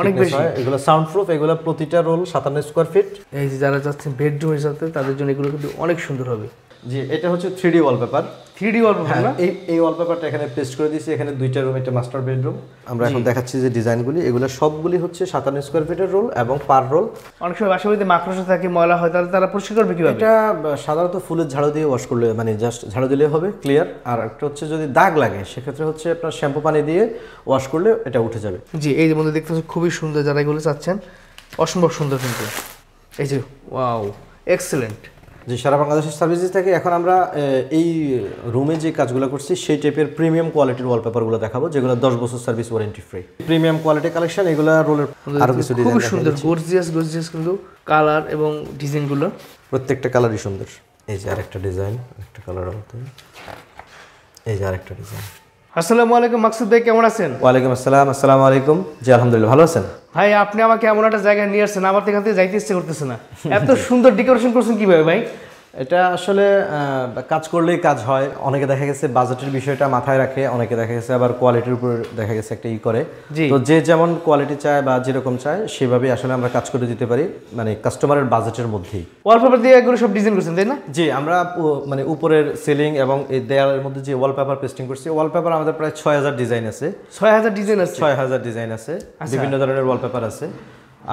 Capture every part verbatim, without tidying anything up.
অনেক বেশি এগুলো সাউন্ড প্রুফ এগুলো প্রতিটা রোল সাতান্ন স্কয়ার ফিট এই যে যারা যাচ্ছেন বেডরুম হিসাবে তাদের জন্য এগুলো কিন্তু অনেক সুন্দর হবে জি এটা হচ্ছে three D wallpaper three D wallpaper না এই এই ওয়ালপেপারটা এখানে পেস্ট করে দিয়েছি এখানে দুইটা রুম এটা মাস্টার বেডরুম আমরা এখন দেখাচ্ছি যে ডিজাইনগুলি এগুলো সবগুলি হচ্ছে সাতান্ন স্কয়ার ফিটের রোল এবং পার রোল অনেক সময় বাসাবাড়িতে মাকড়সা থাকে ময়লা হয় তাহলে তারা পরিষ্কার করবে কিভাবে এটা সাধারণত ফুলের ঝাড়ু দিয়ে ওয়াশ করলে মানে জাস্ট ঝাড়ু দিলে হবে ক্লিয়ার আর একটা হচ্ছে যদি দাগ লাগে সেক্ষেত্রে হচ্ছে আপনার শ্যাম্পু পানি দিয়ে ওয়াশ করলে এটা উঠে যাবে জি এই যে মধ্যে দেখতে পাচ্ছেন খুবই সুন্দর যারা এগুলো চাচ্ছেন অসম্ভব সুন্দর কিন্তু এই যে ওয়াও এক্সেলেন্ট যে সারা বাংলাদেশের সার্ভিসেস থেকে এখন আমরা এই রুমে যে কাজগুলো করছি সেই টাইপের প্রিমিয়াম কোয়ালিটির ওয়ালপেপারগুলো দেখাবো যেগুলো দশ বছর service warranty free premium quality collection এগুলো রোলের আরো কিছু ডিজাইন খুব সুন্দর গর্জিয়াস গর্জিয়াস কিন্তু কালার এবং ডিজাইনগুলো প্রত্যেকটা কালারই সুন্দর এই যে আরেকটা ডিজাইন একটা কালার আলাদা এই যে আরেকটা ডিজাইন আসসালামু আলাইকুম মাকসুদ ভাই কেমন আছেন ওয়ালাইকুম আসসালাম আসসালামু আলাইকুম জি আলহামদুলিল্লাহ ভালো আছেন ভাই আপনি আমাকে এমন একটা জায়গায় নিয়ে আসছেন আমার থেকে যাইতে ইচ্ছে করতেছে না এত সুন্দর ডেকোরেশন করছেন কিভাবে ভাই এটা আসলে কাজ করলেই কাজ হয় অনেকে দেখা গেছে বাজেটের বিষয়টা মাথায় রাখে অনেকে দেখা গেছে আবার কোয়ালিটির উপর দেখা গেছে একটা ই করে তো যে যেমন কোয়ালিটি চায় বা যেরকম চায় সেভাবেই আসলে আমরা কাজ করে দিতে পারি মানে কাস্টমারের বাজেটের মধ্যেই ওয়ালপেপার দিয়ে এগুলো সব ডিজাইন করছেন তাই না জি আমরা মানে উপরের সিলিং এবং এই দেয়ালের মধ্যে যে ওয়ালপেপার পেস্টিং করছি ওয়ালপেপার আমাদের প্রায় ছয় হাজার ডিজাইন আছে ছয় হাজার ডিজাইন আছে ছয় হাজার ডিজাইন আছে বিভিন্ন ধরনের ওয়ালপেপার আছে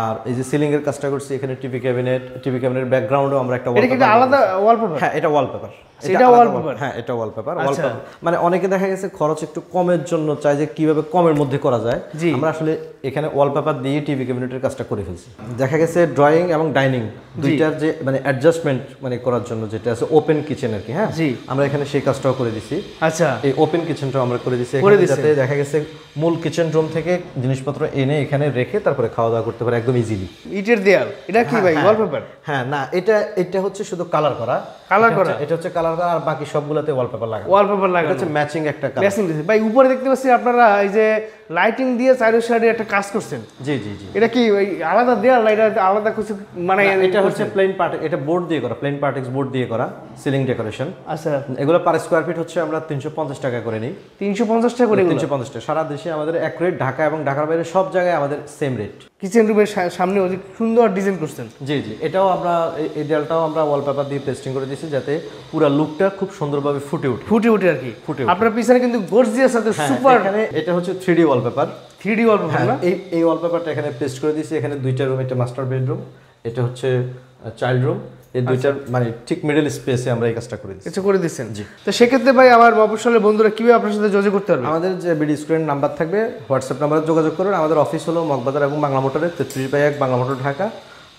আর এই যে সিলিং এর কাজটা করছি এখানে টিভি ক্যাবিনেট টিভি ক্যাবিনেটের ব্যাকগ্রাউন্ডে আমরা একটা ওয়ালপেপার এটা কি আলাদা ওয়ালপেপার হ্যাঁ এটা ওয়ালপেপার এটা ওয়ালপেপার হ্যাঁ এটা ওয়ালপেপার ওয়ালপেপার মানে অনেকে দেখা গেছে খরচ একটু কমের জন্য চাই যে কিভাবে কমের মধ্যে করা যায় আমরা আসলে এখানে ওয়ালপেপার দিয়ে টিভি ক্যাবিনেটের কাজটা করে ফেলছি দেখা গেছে ড্রয়িং এবং ডাইনিং দুইটার যে মানে অ্যাডজাস্টমেন্ট মানে করার জন্য যেটা আছে ওপেন কিচেন আর কি হ্যাঁ আমরা এখানে সেই কাজটাও করে দিছি আচ্ছা এই ওপেন কিচেনটাও আমরা করে দিছি যাতে দেখা গেছে মূল কিচেন রুম থেকে জিনিসপত্র এনে এখানে রেখে তারপরে খাওয়া দাওয়া করতে পারে একদম ইজিলি ইটের দেয়াল এটা কি ভাই ওয়ালপেপার হ্যাঁ না এটা এটা হচ্ছে শুধু কালার করা কালার করা এটা হচ্ছে কালার করা আর বাকি সবগুলোতে ওয়ালপেপার লাগানো ওয়ালপেপার লাগানো হচ্ছে ম্যাচিং একটা কালার ম্যাচিং দিয়েছে ভাই উপরে দেখতে পাচ্ছি আপনারা এই যে লাইটিং দিয়ে চারো সাইডে একটা কাজ করছেন জি জি জি এটা কি ওই আলাদা দেয়াল লাইট আলাদা কিছু মানে এটা হচ্ছে প্লেন পার্ট এটা বোর্ড দিয়ে করা প্লেন পার্টিক্স বোর্ড দিয়ে করা সিলিং ডেকোরেশন আচ্ছা এগুলো পার স্কয়ার ফিট হচ্ছে আমরা তিনশো পঞ্চাশ টাকা করে নেই তিনশো পঞ্চাশ টাকা করে তিনশো পঞ্চাশ টাকা সারা দেশে আমাদের এক রেট ঢাকা এবং ঢাকার বাইরে সব জায়গায় আমাদের সেম রেট কিচেন রুমের সামনে অনেক সুন্দর ডিজাইন করছেন জি জি এটাও আমরা এই দেয়ালটাও আমরা ওয়ালপেপার দিয়ে পেস্টিং করে দিয়েছি যাতে পুরো লুকটা খুব সুন্দরভাবে ফুটে ওঠে ফুটে ওঠে আর কি ফুটে আপনার পিছনে কিন্তু গর্জিয়াস আছে সুপার এখানে এটা হচ্ছে three D wallpaper three D wallpaper না এই এই ওয়ালপেপারটা এখানে পেস্ট করে দিয়েছি এখানে দুইটা রুম এটা মাস্টার বেডরুম এটা হচ্ছে চাইল্ড রুম এই দুইটার মানে ঠিক মিডল স্পেসে আমরা এই কাজটা করে দিয়েছি এটা করে দিয়েছেন জি তো সেক্ষেত্রে ভাই আমার মফস্বলের বন্ধুরা কিভাবে আপনার সাথে যোগাযোগ করতে পারবে আমাদের যে বিডি স্ক্রিন নাম্বার থাকবে হোয়াটসঅ্যাপ নাম্বারে যোগাযোগ করুন আমাদের অফিস হলো মগবাজার এবং বাংলা মোটরের তেত্রিশ বাই এক বাংলা মোটর ঢাকা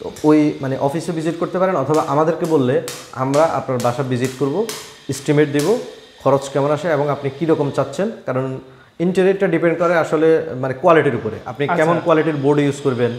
তো ওই মানে অফিসে ভিজিট করতে পারেন অথবা আমাদেরকে বললে আমরা আপনার বাসা ভিজিট করব এস্টিমেট দেব খরচ কেমন আসে এবং আপনি কীরকম চাচ্ছেন কারণ ইন্টেরিয়রটা ডিপেন্ড করে আসলে মানে কোয়ালিটির উপরে আপনি কেমন কোয়ালিটির বোর্ড ইউজ করবেন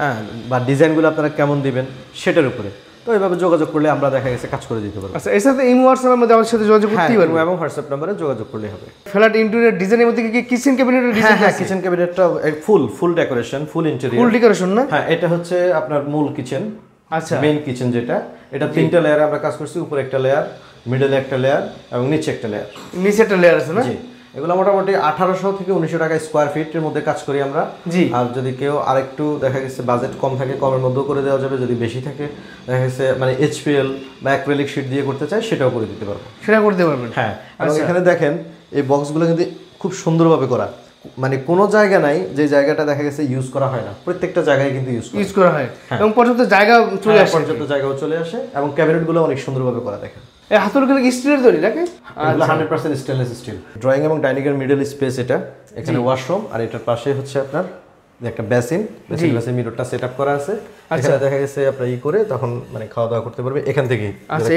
হ্যাঁ বা ডিজাইনগুলো আপনারা কেমন দিবেন সেটার উপরে তো এইভাবে যোগাযোগ করলে আমরা দেখা গেছে কাজ করে দিতে পারবো আচ্ছা এর সাথে এই হোয়াটসঅ্যাপের মধ্যে আমাদের সাথে যোগাযোগ করতেই পারবো এবং হোয়াটসঅ্যাপ নম্বরে যোগাযোগ করলে হবে ফ্ল্যাট ইন্টেরিয়র ডিজাইনের মধ্যে কি কিচেন ক্যাবিনেটের ডিজাইন হ্যাঁ কিচেন ক্যাবিনেটটা full full decoration full interior full decoration না হ্যাঁ এটা হচ্ছে আপনার মূল কিচেন আচ্ছা মেইন কিচেন যেটা এটা তিনটা লেয়ারে আমরা কাজ করছি উপরে একটা লেয়ার মিডলে একটা লেয়ার এবং নিচে একটা লেয়ার নিচে একটা লেয়ার আছে না জি এগুলো মোটামুটি আঠারোশো থেকে উনিশশো টাকা স্কোয়ার ফিটের মধ্যে কাজ করি আমরা আর যদি কেউ আরেকটু দেখা গেছে বাজেট কম থাকে কমের মধ্যেও করে দেওয়া যাবে যদি বেশি থাকে দেখা গেছে মানে এইচপিএল বা অ্যাক্রিলিক শীট দিয়ে করতে চাই সেটাও করে দিতে পারবো সেটা করতে পারবেন হ্যাঁ এবং এখানে দেখেন এই বক্সগুলো কিন্তু খুব সুন্দরভাবে করা মানে কোনো জায়গা নাই যে জায়গাটা দেখা গেছে ইউজ করা হয় না প্রত্যেকটা জায়গায় কিন্তু ইউজ ইউজ করা হয় এবং পর্যাপ্ত জায়গা চলে আসে পর্যাপ্ত জায়গাও চলে আসে এবং ক্যাবিনেটগুলো অনেক সুন্দরভাবে করা দেখেন এই হাতুড়িগুলো স্টিলের তৈরি নাকি এগুলো একশো পার্সেন্ট স্টেনলেস স্টিল ড্রয়িং এবং ডাইনিং এর মিডল স্পেস এটা এখানে ওয়াশরুম আর এটার পাশে হচ্ছে আপনার একটা বেসিন বেসিন বেসিন মিররটা সেটআপ করা আছে এখানে দেখা গেছে আপনারা ই করে তখন মানে খাওয়া দাওয়া করতে পারবে এখান থেকে আচ্ছা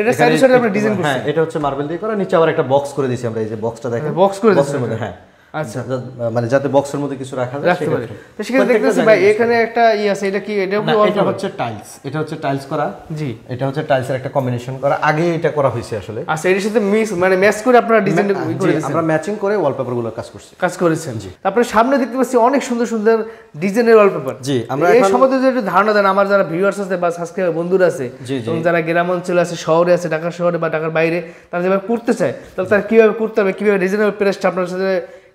এটা সারি সারি আমরা ডিজাইন করছি এটা হচ্ছে মার্বেল দিয়ে করা নিচে আবার একটা বক্স করে দিয়েছি আমরা এই যে বক্সটা দেখেন বক্স করে দিয়েছি হ্যাঁ আচ্ছা মানে যাতে বক্সের মধ্যে কিছু রাখা যায় সেটা দেখতেছি ভাই এখানে একটা ই আছে এটা কি এটা এটা হচ্ছে টাইলস এটা হচ্ছে টাইলস করা জি এটা হচ্ছে টাইলসের একটা কম্বিনেশন করা আগে এটা করা হয়েছে আসলে আচ্ছা এর সাথে মিক্স মানে ম্যাচ করে আপনারা ডিজাইনটা করে দিয়েছেন আমরা ম্যাচিং করে ওয়ালপেপারগুলো কাজ করছি কাজ করেছেন জি তারপরে সামনে দেখতে পাচ্ছি অনেক সুন্দর সুন্দর ডিজাইনের ওয়ালপেপার জি আমরা এই সম্বন্ধে একটু ধারণা দেন আমার যারা ভিউয়ার্স আছে বা সাবস্ক্রাইবার বন্ধুরা আছে এবং যারা গ্রাম অঞ্চলে আছে শহরে আছে ঢাকা শহরে বা ঢাকার বাইরে তারা যেভাবে করতে চায় তাহলে তারা কিভাবে করতে হবে কিভাবে রিজনেবল প্রাইসটা আপনার সাথে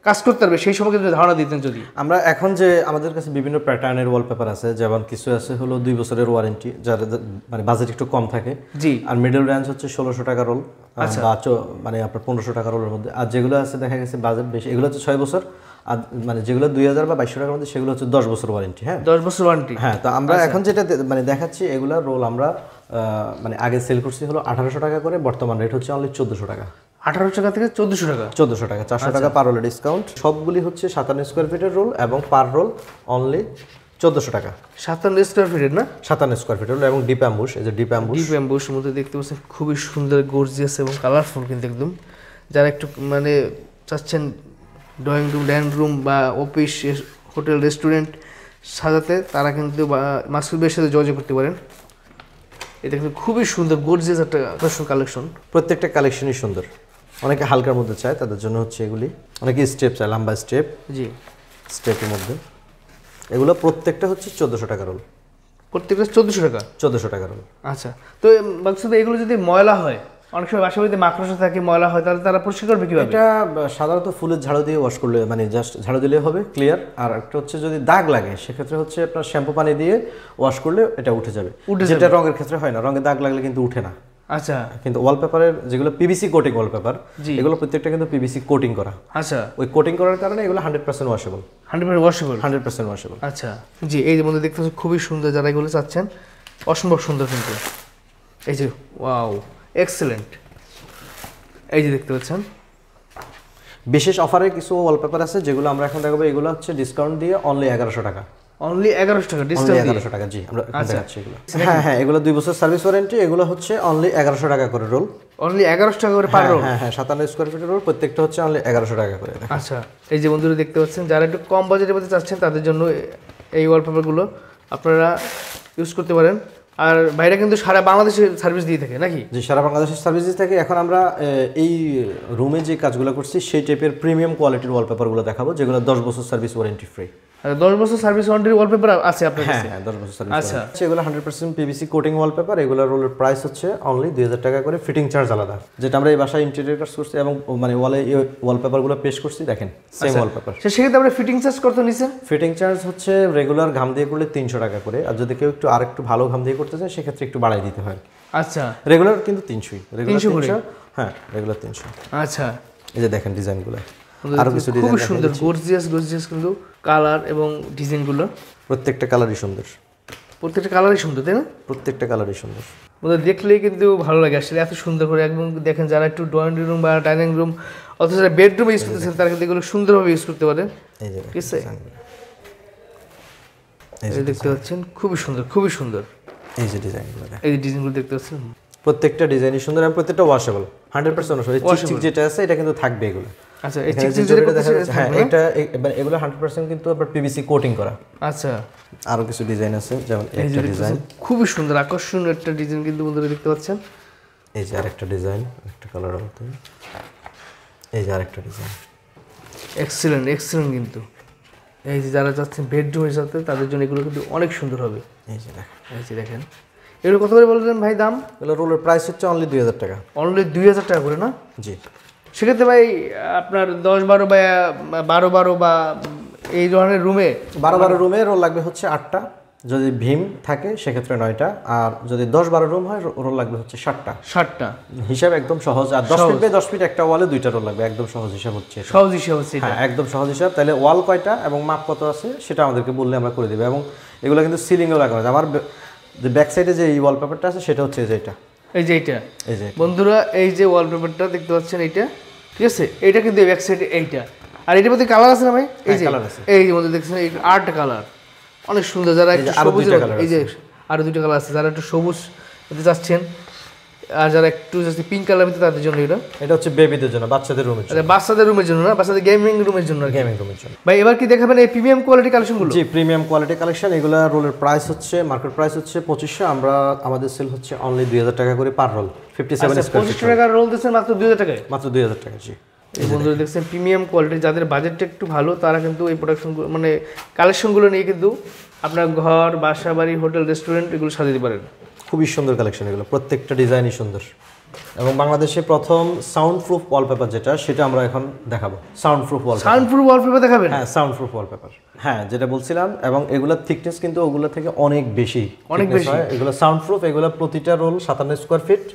কাজ করতে পারবে সেই সম্পর্কে যদি ধারণা দিতেন যদি। আমরা এখন যে আমাদের কাছে বিভিন্ন প্যাটার্নের ওয়ালপেপার আছে, যেমন কিছু আছে হলো দুই বছরের ওয়ারেন্টি, যার মানে বাজেট একটু কম থাকে, জি, আর মিডল রেঞ্জ হচ্ছে ষোলোশো টাকা রোল, আচ্ছা, মানে আপনার পনেরোশো টাকা রোলের মধ্যে। আর যেগুলো আছে দেখা গেছে বাজেট বেশি, এগুলো হচ্ছে ছয় বছর, আর মানে যেগুলো দুই হাজার বা বাইশশো টাকার মধ্যে সেগুলো হচ্ছে দশ বছর ওয়ারেন্টি। হ্যাঁ, দশ বছর ওয়ারেন্টি। হ্যাঁ, তো আমরা এখন যেটা মানে দেখাচ্ছি এগুলো রোল আমরা মানে আগে সেল করছি হলো আঠারোশো টাকা করে, বর্তমান রেট হচ্ছে অনলি চোদ্দোশো টাকা। আঠারোশো টাকা থেকে চোদ্দোশো টাকা, চোদ্দোশো টাকা, চারশো টাকা পার রোলের ডিসকাউন্ট। সবগুলি হচ্ছে সাতান্ন স্কোয়ার ফিটের রোল এবং পার রোল অনলি চোদ্দোশো টাকা। সাতান্ন স্কোয়ার ফিটের না, সাতান্ন স্কোয়ার ফিটের রোল এবং ডিপ অ্যাম্বুশ। এই যে ডিপ অ্যাম্বুশ, ডিপ অ্যাম্বুশের মধ্যে দেখতে পাচ্ছেন খুবই সুন্দর গর্জিয়াস এবং কালারফুল, কিন্তু একদম যারা একটু মানে চাচ্ছেন ড্রয়িং রুম, ডাইনিং রুম বা অফিস, হোটেল, রেস্টুরেন্ট সাজাতে, তারা কিন্তু মাসুদ ভাইয়ের সাথে যোগাযোগ করতে পারেন। এটা কিন্তু খুবই সুন্দর গর্জিয়াস একটা আকর্ষণ কালেকশন, প্রত্যেকটা কালেকশনই সুন্দর। অনেকে হালকার মধ্যে চায়, তাদের জন্য হচ্ছে এগুলি। অনেকে স্টেপ চায়, লম্বা স্টেপ, জি, স্টেপের মধ্যে এগুলো প্রত্যেকটা হচ্ছে চোদ্দোশো টাকা রোল, প্রত্যেকটা চোদ্দোশো টাকা, চোদ্দোশো টাকা রোল। আচ্ছা, তো মাসুদ ভাই এগুলো যদি ময়লা হয়, অনেক সময় বাসা বাড়িতে মাকড়সা থাকে, ময়লা হয়, তাহলে তারা পরিষ্কার করবে কীভাবে? এটা সাধারণত ফুলের ঝাড়ু দিয়ে ওয়াশ করলে মানে জাস্ট ঝাড়ু দিলে হবে ক্লিয়ার। আর একটা হচ্ছে যদি দাগ লাগে সেক্ষেত্রে হচ্ছে আপনার শ্যাম্পু পানি দিয়ে ওয়াশ করলে এটা উঠে যাবে, যেটা রঙের ক্ষেত্রে হয় না, রঙে দাগ লাগলে কিন্তু উঠে না। আচ্ছা, কিন্তু ওয়ালপেপারের যেগুলো পিভিসি কোটিং ওয়ালপেপার, এগুলো প্রত্যেকটা কিন্তু পিভিসি কোটিং করা। আচ্ছা, ওই কোটিং করার কারণে এগুলো hundred percent washable, hundred percent washable, hundred percent washable. আচ্ছা, জি, এই যে মধ্যে দেখতে পাচ্ছি খুবই সুন্দর, যারা এগুলো চাচ্ছেন অসম্ভব সুন্দর কিন্তু। এই যে ওয়াও, এক্সেলেন্ট। এই যে দেখতে পাচ্ছেন বিশেষ অফারে কিছু ওয়ালপেপার আছে যেগুলো আমরা এখন দেখাবো, এগুলো হচ্ছে ডিসকাউন্ট দিয়ে অনলি এগারোশো টাকা, অনলি এগারোশো টাকা ডিসকাউন্ট, এগারোশো টাকা, জি, আমরা দেখাচ্ছি এগুলো। হ্যাঁ হ্যাঁ, এগুলো দুই বছর সার্ভিস ওয়ারেন্টি, এগুলো হচ্ছে অনলি এগারোশো টাকা করে রোল, অনলি এগারোশো টাকা করে পার রোল। হ্যাঁ হ্যাঁ, সাতান্ন স্কোয়ার ফিটের রোল, প্রত্যেকটা হচ্ছে অনলি এগারোশো টাকা করে। আচ্ছা, এই যে বন্ধুরা দেখতে পাচ্ছেন যারা একটু কম বাজেটের মধ্যে চাচ্ছেন তাদের জন্য এই ওয়ালপেপারগুলো আপনারা ইউজ করতে পারেন। আর বাইরে কিন্তু সারা বাংলাদেশে সার্ভিস দিয়ে থাকে নাকি? যে সারা বাংলাদেশের সার্ভিস দিয়ে থাকে। এখন আমরা এই রুমে যে কাজগুলো করছি সেই টাইপের প্রিমিয়াম কোয়ালিটির ওয়ালপেপারগুলো দেখাবো, যেগুলো দশ বছর সার্ভিস ওয়ারেন্টি ফ্রি। আচ্ছা, দশ বছর সার্ভিস ওয়ারেন্টির ওয়ালপেপার আছে আপনার কাছে? হ্যাঁ, দশ বছর সার্ভিস। আচ্ছা, এগুলো hundred percent PVC coating wallpaper. এগুলো রোলের প্রাইস হচ্ছে অনলি দুই হাজার টাকা করে, ফিটিং চার্জ আলাদা, যেটা আমরা এই বাসায় ইন্টেরিয়র কাজ করছি এবং মানে ওয়ালে ওয়ালপেপারগুলো পেশ করছি। দেখেন সেম ওয়ালপেপার, সেক্ষেত্রে আমরা ফিটিং চার্জ কত নিচ্ছেন? ফিটিং চার্জ হচ্ছে রেগুলার ঘাম দিয়ে করলে তিনশো টাকা করে, আর যদি কেউ একটু আর একটু ভালো ঘাম দিয়ে করতে চায় সেক্ষেত্রে একটু বাড়াই দিতে হয়। আচ্ছা, রেগুলার কিন্তু তিনশোই, রেগুলার, হ্যাঁ রেগুলার তিনশো। আচ্ছা, এই যে দেখেন ডিজাইনগুলো, আরো কিছু ডিজাইন খুব সুন্দর গর্জিয়াস গর্জিয়াস কিন্তু কালার এবং ডিজাইনগুলো, প্রত্যেকটা কালারই সুন্দর, প্রত্যেকটা কালারই সুন্দর, তাই না? প্রত্যেকটা কালারই সুন্দর, ওদের দেখলেই কিন্তু ভালো লাগে আসলে এত সুন্দর করে। একদম দেখেন যারা একটু ড্রয়িং রুম বা ডাইনিং রুম অথবা যারা বেডরুমে ইউজ করতে চান তারা কিন্তু এগুলো সুন্দরভাবে ইউজ করতে পারেন। ঠিক আছে, এই দেখতে পাচ্ছেন খুবই সুন্দর, খুবই সুন্দর এই যে ডিজাইনগুলো, এই যে ডিজাইনগুলো দেখতে পাচ্ছেন প্রত্যেকটা ডিজাইনই সুন্দর এবং প্রত্যেকটা ওয়াশেবল, হান্ড্রেড পার্সেন্ট ওয়াশেবল। যেটা আছে এটা কিন্তু থাকবে এগুলো। আচ্ছা, এই চিকচিক যেটা দেখা যাচ্ছে, হ্যাঁ এটা মানে এগুলো হান্ড্রেড পার্সেন্ট কিন্তু আবার পিভিসি কোটিং করা। আচ্ছা, আরো কিছু ডিজাইন আছে, যেমন একটা ডিজাইন খুবই সুন্দর আকর্ষণীয় একটা ডিজাইন কিন্তু বন্ধুরা দেখতে পাচ্ছেন। এই যে আরেকটা ডিজাইন, একটা কালার আছে। এই যে আরেকটা ডিজাইন, এক্সেলেন্ট এক্সেলেন্ট কিন্তু। এই যে যারা চাচ্ছেন বেডরুমে সাথে তাদের জন্য এগুলো কিন্তু অনেক সুন্দর হবে। এই যে দেখেন, এই যে দেখেন এগুলো কত করে বললেন ভাই দাম? এগুলো রোলের প্রাইস হচ্ছে অনলি দুই হাজার টাকা, অনলি দুই হাজার টাকা করে, না? জি, সেক্ষেত্রে ভাই আপনার দশ বারো বা বারো বারো বা এই ধরনের রুমে বারো বারো রুমে রোল লাগবে হচ্ছে আটটা, যদি ভীম থাকে সেক্ষেত্রে নয়টা, আর যদি দশ বারো রুম হয় রোল লাগবে হচ্ছে ষাটটা, ষাটটা হিসাব একদম সহজ। আর দশ ফিট বাই দশ ফিট একটা ওয়ালে দুইটা রোল লাগবে, একদম সহজ হিসাব হচ্ছে, সহজ হিসাব হচ্ছে, হ্যাঁ একদম সহজ হিসাব। তাহলে ওয়াল কয়টা এবং মাপ কত আছে সেটা আমাদেরকে বললে আমরা করে দেবো। এবং এগুলো কিন্তু সিলিংও লাগানো আছে। আমার যে ব্যাক সাইডে যে এই ওয়ালপেপারটা আছে সেটা হচ্ছে যে এটা, এই যে এইটা, এই যে বন্ধুরা এই যে ওয়ালপেপারটা দেখতে পাচ্ছেন এইটা, ঠিক আছে? এইটা কিন্তু ব্যাক সাইডে এইটা, আর এটার মধ্যে কালার আছে না ভাই? এই যে কালার আছে, এই যে মধ্যে দেখছেন এই আটটা কালার, অনেক সুন্দর। যারা একটু সবুজ, এই যে আরও দুটো কালার আছে, যারা একটু সবুজ হতে চাচ্ছেন আর যারা একটু যাচ্ছে পিঙ্ক কালার মধ্যে তাদের জন্য এটা, এটা হচ্ছে বেবিদের জন্য, বাচ্চাদের রুমের জন্য, বাচ্চাদের রুমের জন্য না, বাচ্চাদের গেমিং রুমের জন্য, গেমিং রুমের জন্য। ভাই এবার কি দেখাবেন এই প্রিমিয়াম কোয়ালিটি কালেকশনগুলো? জি, প্রিমিয়াম কোয়ালিটি কালেকশন। এগুলো রোলের প্রাইস হচ্ছে মার্কেট প্রাইস হচ্ছে পঁচিশশো, আমরা আমাদের সেল হচ্ছে অনলি দুই হাজার টাকা করে per roll, fifty seven square feet. পঁচিশশো টাকার রোল দিচ্ছেন মাত্র দুই হাজার টাকায়, মাত্র দুই হাজার টাকা। জি, এই বন্ধুরা দেখছেন প্রিমিয়াম কোয়ালিটি, যাদের বাজেটটা একটু ভালো তারা কিন্তু এই প্রোডাকশনগুলো মানে কালেকশনগুলো নিয়ে কিন্তু আপনার ঘর, বাসা, বাড়ি, হোটেল, রেস্টুরেন্ট এগুলো সাজাতে পারেন। খুবই সুন্দর কালেকশন, এগুলো প্রত্যেকটা ডিজাইনই সুন্দর। এবং বাংলাদেশে প্রথম সাউন্ডপ্রুফ ওয়ালপেপার যেটা সেটা আমরা এখন দেখাবো। সাউন্ডপ্রুফ ওয়ালপেপার সাউন্ডপ্রুফ ওয়ালপেপার দেখাবেন? হ্যাঁ, সাউন্ডপ্রুফ ওয়ালপেপার, হ্যাঁ, যেটা বলছিলাম। এবং এগুলা থিকনেস কিন্তু ওগুলা থেকে অনেক বেশি, অনেক বেশি। এগুলো সাউন্ডপ্রুফ, এগুলো প্রতিটা রোল সাতান্ন স্কয়ার ফিট,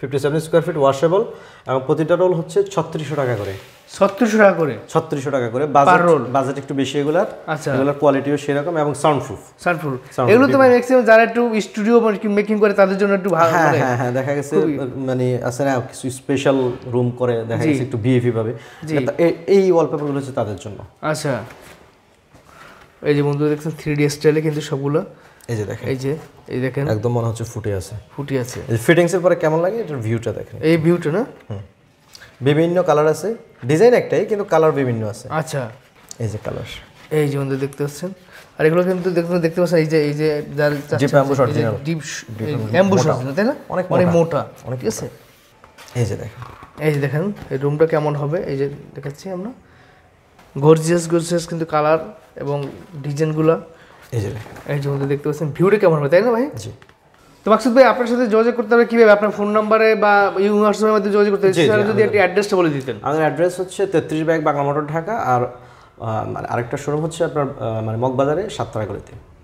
পঞ্চান্ন স্কয়ার ফিট ওয়াশেবল, এবং প্রতিটা রোল হচ্ছে ছত্রিশশো টাকা করে। ছত্রিশশো টাকা করে? ছত্রিশশো টাকা করে বাজার রোল, বাজেট একটু বেশি এগুলার। আচ্ছা, এগুলার কোয়ালিটিও সেরকম এবং সাউন্ডপ্রুফ। সাউন্ডপ্রুফ এগুলো তো মানে ম্যাক্সিমাম যারা একটু স্টুডিও মেকিং করে তাদের জন্য একটু ভালো। হ্যাঁ হ্যাঁ, দেখা গেছে মানে আছে না কিছু স্পেশাল রুম করে, দেখা গেছে একটু ভিআইপি ভাবে, এই ওয়ালপেপারগুলো হচ্ছে তাদের জন্য। আচ্ছা, এই যে বন্ধুরা দেখছেন থ্রি ডি স্টাইলে কিন্তু সবগুলো, এই যে দেখেন, এই যে এই দেখেন একদম মনে হচ্ছে ফুটে আছে, ফুটে আছে। এই ফিটিংস এর পরে কেমন লাগে এটার ভিউটা দেখেন, এই ভিউটা না। হুম, বিভিন্ন কালার আছে, ডিজাইন একটাই কিন্তু কালার বিভিন্ন আছে। আচ্ছা, এই যে কালার, এই যে বন্ধুরা দেখতে পাচ্ছেন। আর এগুলো কিন্তু দেখতে দেখতে পাচ্ছেন এই যে এই যে যার deep emboss original, deep emboss original, তাই না? অনেক অনেক মোটা, অনেক আছে। এই যে দেখেন, এই যে দেখেন এই রুমটা কেমন হবে, এই যে দেখাচ্ছি আমরা। গর্জিয়াস গর্জিয়াস কিন্তু কালার এবং ডিজাইনগুলো। এই যে এই যে বন্ধুরা দেখতে পাচ্ছেন ভিউটা কেমন হবে, তাই না ভাই? জি। তো মাকসুদ ভাই, আপনার সাথে যোগাযোগ করতে হবে কিভাবে? আপনার ফোন নম্বরে বা ইউনিভার্সিটির মধ্যে যোগাযোগ করতে হবে, যদি একটা অ্যাড্রেসটা বলে দিতেন। আমাদের অ্যাড্রেস হচ্ছে তেত্রিশ ব্যাগ বাংলা মোটর ঢাকা। আর আরেকটা শোরুম হচ্ছে আপনার মানে মগবাজারে সাততলা গলিতে।